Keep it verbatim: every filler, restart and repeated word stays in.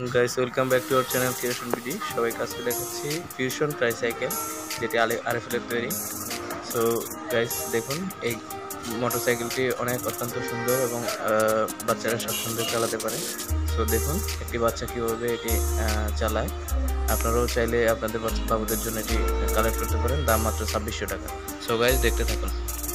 Guys welcome back to our channel fusion BD सबाई का आजके देखाচ্ছি ফিউশন ট্রাইসাইকেল যেটা আরএফএলের তৈরি। सो गाइस দেখুন এই মোটরসাইকেলটি অনেক অত্যন্ত সুন্দর এবং বাচ্চারা স্বচ্ছন্দে চালাতে পারে। সো দেখুন একটি বাচ্চা কিভাবে এটি চালায়, আপনারাও চাইলে আপনাদের বাচ্চা বাবুদের জন্য এটি কালেক্ট করতে পারেন, দাম মাত্র ছাব্বিশশো টাকা। সো গাইস দেখতে থাকুন।